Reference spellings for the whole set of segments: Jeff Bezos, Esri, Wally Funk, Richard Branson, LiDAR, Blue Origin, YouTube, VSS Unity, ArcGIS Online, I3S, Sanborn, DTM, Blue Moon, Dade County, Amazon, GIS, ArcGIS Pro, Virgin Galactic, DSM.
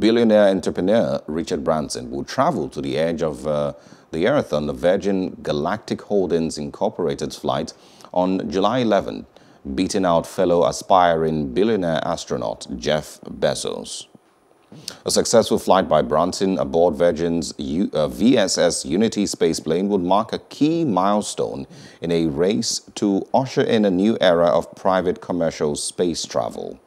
Billionaire entrepreneur Richard Branson will travel to the edge of the Earth on the Virgin Galactic Holdings Incorporated's flight on July 11, beating out fellow aspiring billionaire astronaut Jeff Bezos. A successful flight by Branson aboard Virgin's VSS Unity spaceplane would mark a key milestone in a race to usher in a new era of private commercial space travel.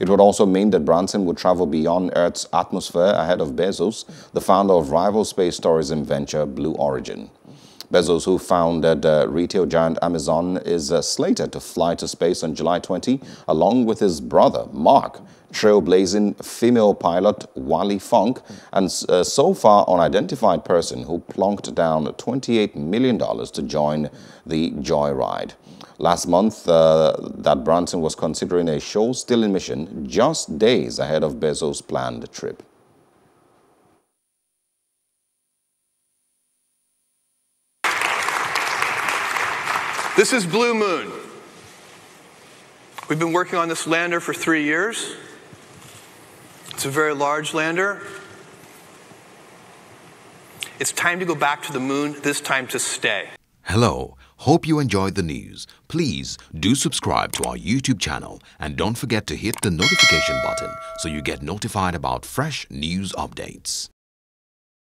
It would also mean that Branson would travel beyond Earth's atmosphere ahead of Bezos, the founder of rival space tourism venture Blue Origin. Bezos, who founded retail giant Amazon, is slated to fly to space on July 20, along with his brother, Mark, trailblazing female pilot Wally Funk, and so far unidentified person who plonked down $28 million to join the joyride. Last month, that Branson was considering a show-stealing mission just days ahead of Bezos' planned trip. This is Blue Moon. We've been working on this lander for 3 years. It's a very large lander. It's time to go back to the moon, this time to stay. Hello, hope you enjoyed the news. Please do subscribe to our YouTube channel and don't forget to hit the notification button so you get notified about fresh news updates.